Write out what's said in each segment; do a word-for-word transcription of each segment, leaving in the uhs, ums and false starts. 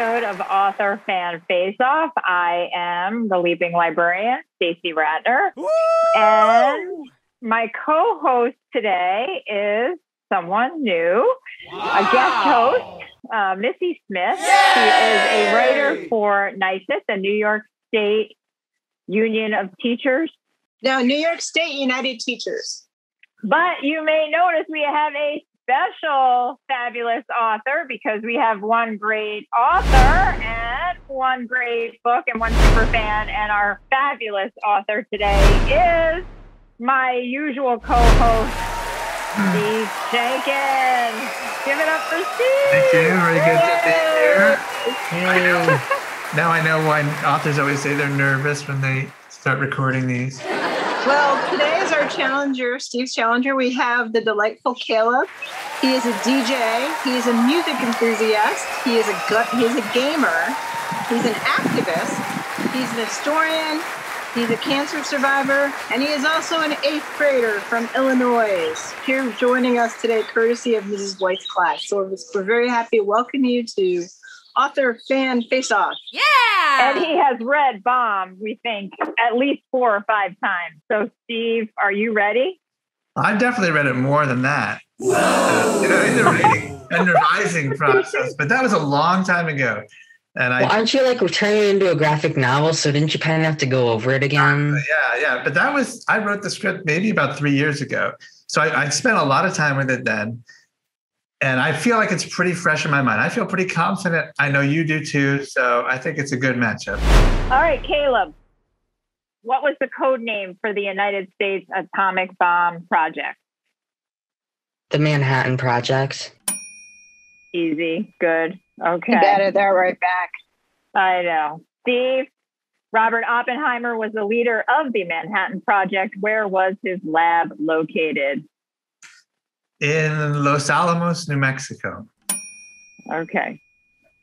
episode of Author-Fan Face-off. I am the Leaping Librarian, Stacey Ratner. Woo! And my co-host today is someone new, wow. a guest host, uh, Missy Smith. Yay! She is a writer for N Y S U T, the New York State Union of Teachers. No, New York State United Teachers. But you may notice we have a special fabulous author because we have one great author and one great book and one super fan, and our fabulous author today is my usual co-host, Steve Sheinkin. Give it up for Steve. Thank you. Very good Yay. to be here. Yay. Now I know why authors always say they're nervous when they start recording these. Well, today is our challenger, Steve's challenger. We have the delightful Caleb. He is a D J. He is a music enthusiast. He is a he is a gamer. He's an activist. He's an historian. He's a cancer survivor, and he is also an eighth grader from Illinois. Here joining us today, courtesy of Missus White's class. So we're very happy to welcome you to Author-Fan Face-off. Yeah! And he has read Bomb, we think, at least four or five times. So, Steve, are you ready? I've definitely read it more than that. Uh, you know, in the reading and revising process. But that was a long time ago. And I, well, aren't you, like, turning it into a graphic novel? So didn't you kind of have to go over it again? Uh, yeah, yeah. But that was, I wrote the script maybe about three years ago. So I, I spent a lot of time with it then. And I feel like it's pretty fresh in my mind. I feel pretty confident. I know you do too. So I think it's a good matchup. All right, Caleb, what was the code name for the United States Atomic Bomb Project? The Manhattan Project. Easy. Good. Okay. You got it there right back. I know. Steve, Robert Oppenheimer was the leader of the Manhattan Project. Where was his lab located? In Los Alamos, New Mexico. Okay.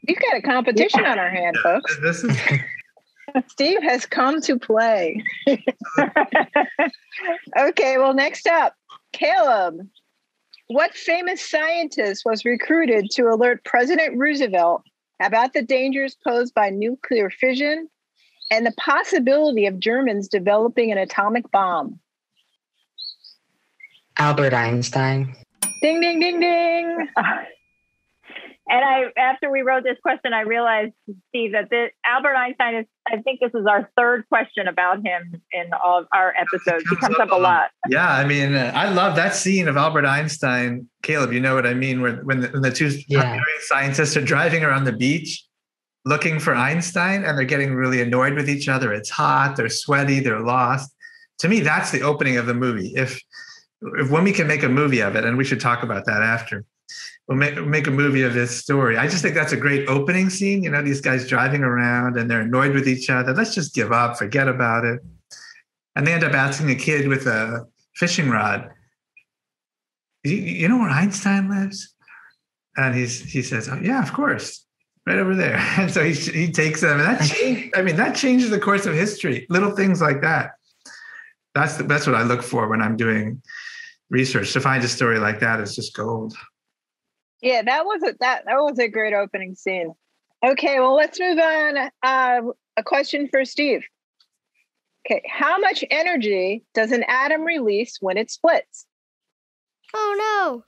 You've got a competition yeah. on our hand, folks. This is Steve has come to play. Okay, well, next up, Caleb. What famous scientist was recruited to alert President Roosevelt about the dangers posed by nuclear fission and the possibility of Germans developing an atomic bomb? Albert Einstein. Ding, ding, ding, ding. Uh, and I, after we wrote this question, I realized, Steve, that this, Albert Einstein is, I think this is our third question about him in all of our episodes. He comes up a lot. Yeah, I mean, uh, I love that scene of Albert Einstein. Caleb, you know what I mean? Where, when, the, when the two yeah. scientists are driving around the beach looking for Einstein, and they're getting really annoyed with each other. It's hot, they're sweaty, they're lost. To me, that's the opening of the movie. If... If, when we can make a movie of it, and we should talk about that after, we'll make, make a movie of this story. I just think that's a great opening scene. You know, these guys driving around and they're annoyed with each other. Let's just give up, forget about it. And they end up asking a kid with a fishing rod, you, you know where Einstein lives? And he's, he says, oh, yeah, of course. Right over there. And so he, he takes them. And that changed, I mean, that changes the course of history. Little things like that. That's the, that's what I look for when I'm doing research. To find a story like that is just gold. Yeah, that was a that that was a great opening scene. Okay, well, let's move on. Uh, a question for Steve. Okay, how much energy does an atom release when it splits? Oh no!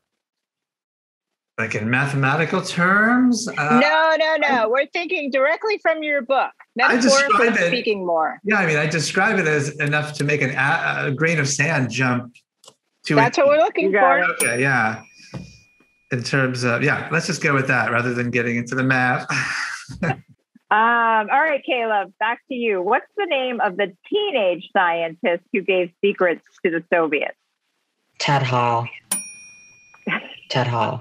Like in mathematical terms? Uh, no, no, no. I, We're thinking directly from your book. Metaphorically speaking, more. Yeah, I mean, I describe it as enough to make an a, a grain of sand jump. That's what we're looking for. Okay, yeah. In terms of, yeah, let's just go with that rather than getting into the math. um, all right, Caleb, back to you. What's the name of the teenage scientist who gave secrets to the Soviets? Ted Hall. Ted Hall.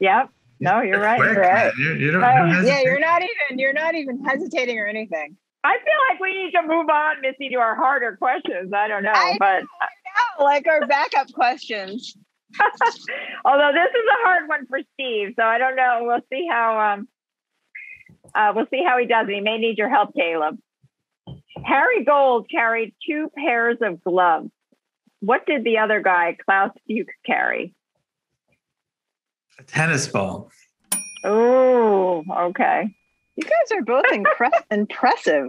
Yep. No, you're right. Quick, you're right. You, you don't, uh, don't yeah, you're not even you're not even hesitating or anything. I feel like we need to move on, Missy, to our harder questions. I don't know, I, but. Like our backup questions. Although this is a hard one for Steve, so I don't know. We'll see how um, uh, we'll see how he does. He may need your help, Caleb. Harry Gold carried two pairs of gloves. What did the other guy, Klaus Fuchs, carry? A tennis ball. Oh, okay. You guys are both incre- impressive.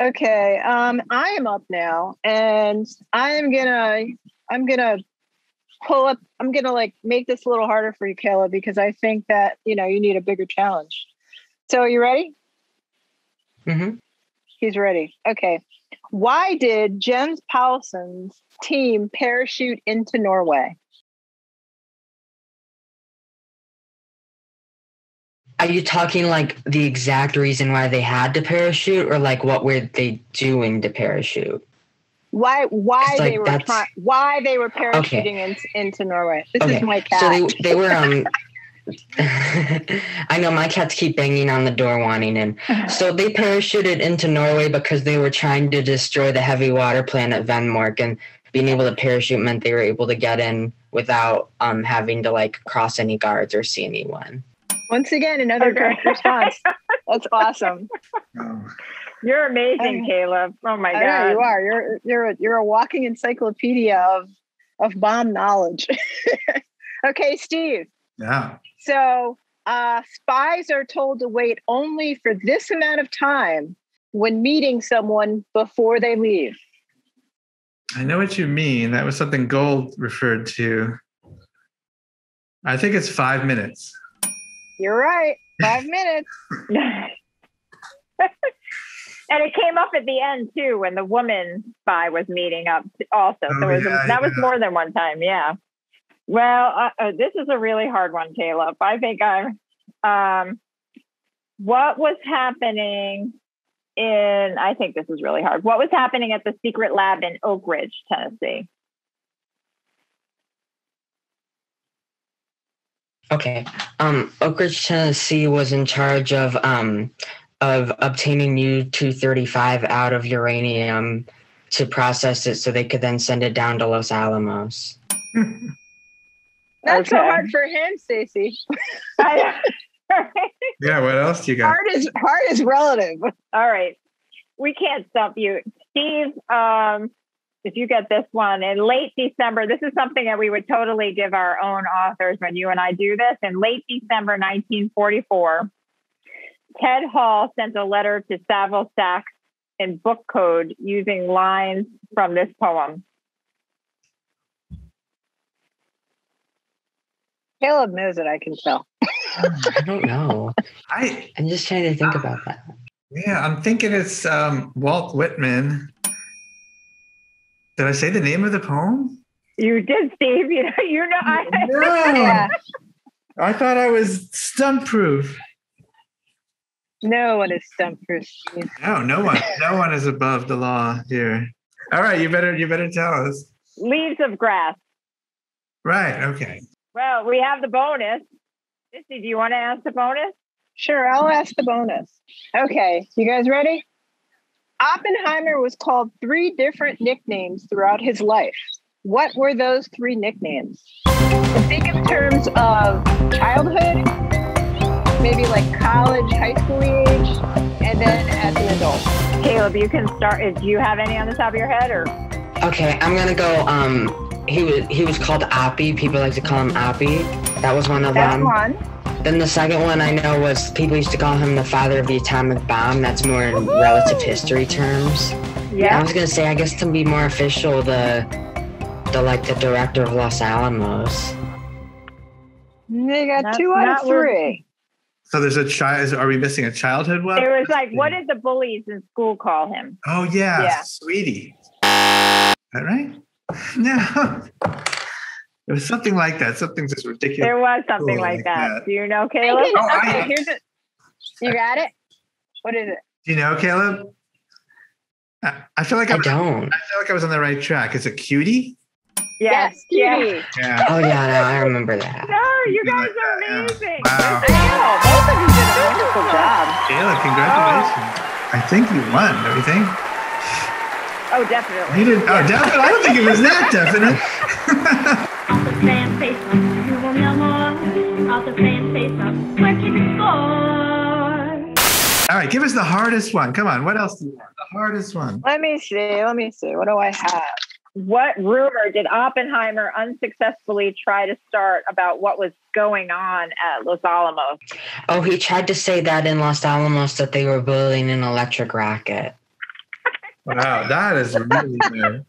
Okay, um, I am up now, and I am gonna, I'm gonna pull up. I'm gonna like make this a little harder for you, Caleb, because I think that you know you need a bigger challenge. So, are you ready? Mm-hmm. He's ready. Okay. Why did Jens Paulsen's team parachute into Norway? Are you talking like the exact reason why they had to parachute, or like what were they doing to parachute? Why? Why like they were? Try- why they were parachuting okay. in, into Norway? This okay. is my cat. So they they were. Um, I know my cats keep banging on the door wanting in. So they parachuted into Norway because they were trying to destroy the heavy water plant at Vemork, and being able to parachute meant they were able to get in without um, having to like cross any guards or see anyone. Once again, another okay. direct response. That's awesome. Oh. You're amazing, um, Caleb. Oh my I god, know you are. You're you're a, you're a walking encyclopedia of of bomb knowledge. Okay, Steve. Yeah. So uh, spies are told to wait only for this amount of time when meeting someone before they leave. I know what you mean. That was something Gold referred to. I think it's five minutes. You're right. Five minutes. And it came up at the end, too, when the woman spy was meeting up also. Oh, so it was, yeah, that was yeah. more than one time. Yeah. Well, uh, this is a really hard one, Caleb. I think I'm, um, what was happening in, I think this is really hard. What was happening at the secret lab in Oak Ridge, Tennessee? Okay. Um, Oak Ridge, Tennessee was in charge of um, of obtaining U two thirty-five out of uranium to process it so they could then send it down to Los Alamos. That's okay. so hard for him, Stacey. Yeah, what else do you got? Hard is, hard is relative. All right. We can't stump you. Steve, um, if you get this one, in late December, this is something that we would totally give our own authors when you and I do this. In late December nineteen forty-four, Ted Hall sent a letter to Saville Sax in book code using lines from this poem. Caleb knows it, I can tell. I don't know. I, I'm just trying to think uh, about that. Yeah, I'm thinking it's um, Walt Whitman. Did I say the name of the poem? You did, Steve. You know, you know. I, no. yeah. I thought I was stump-proof. No one is stump-proof. No, no one. No one is above the law here. All right, you better, you better tell us. Leaves of Grass. Right. Okay. Well, we have the bonus. Missy, do you want to ask the bonus? Sure, I'll ask the bonus. Okay, you guys ready? Oppenheimer was called three different nicknames throughout his life. What were those three nicknames? I think in terms of childhood, maybe like college, high school age, and then as an adult. Caleb, you can start. Do you have any on the top of your head? Or okay, I'm gonna go. Um, he was he was called Oppie. People like to call him Oppie. That was one of That's them. That's one. Then the second one I know was people used to call him the father of the atomic bomb. That's more in Woo-hoo! relative history terms. Yeah. I was gonna say, I guess to be more official, the the like the director of Los Alamos. They got That's two out of three. So there's a child. Are we missing a childhood one? It was like, what did the bullies in school call him? Oh yeah, yeah. Sweetie. Is that right? No. It was something like that. Something just ridiculous. There was something cool like, like that. that. Do you know, Caleb? Oh, okay, I, here's it. You got it? What is it? Do you know, Caleb? I, I feel like I I'm, don't. I feel like I was on the right track. Is it cutie? Yes, cutie. Yeah. Oh yeah, no, I remember that. No, you guys are amazing. Wow. Wow. Both of you did a wonderful job. Caleb, congratulations. Oh. I think you won, don't you think? Oh, definitely. You didn't. Oh, definitely. I don't think it was that definite. Author-Fan Face-off, you will know more. Author-Fan Face-off, we're keeping score. All right, give us the hardest one. Come on, what else do you want? The hardest one. Let me see. Let me see. What do I have? what rumor did Oppenheimer unsuccessfully try to start about what was going on at Los Alamos? Oh, he tried to say that in Los Alamos that they were building an electric rocket. Wow, that is really good.